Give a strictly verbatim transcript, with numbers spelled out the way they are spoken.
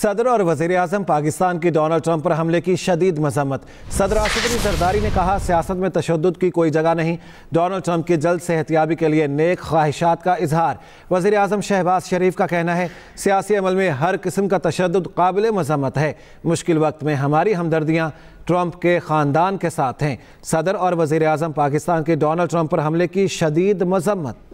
सदर और वज़ीर आज़म पाकिस्तान के डोनल्ड ट्रंप पर हमले की शदीद मजम्मत। सदर आसिफ़ अली ज़रदारी ने कहा, सियासत में तशद्दुद की कोई जगह नहीं। डोनल्ड ट्रंप की जल्द सेहतयाबी के लिए नेक ख्वाहिशात का इजहार। वज़ीर आज़म शहबाज शरीफ का कहना है, सियासी अमल में हर किस्म का तशद्दुद काबिल मजम्मत है। मुश्किल वक्त में हमारी हमदर्दियाँ ट्रंप के ख़ानदान के साथ हैं। सदर और वज़ीर आज़म पाकिस्तान के डोनल्ड ट्रंप पर हमले की शदीद मजम्मत।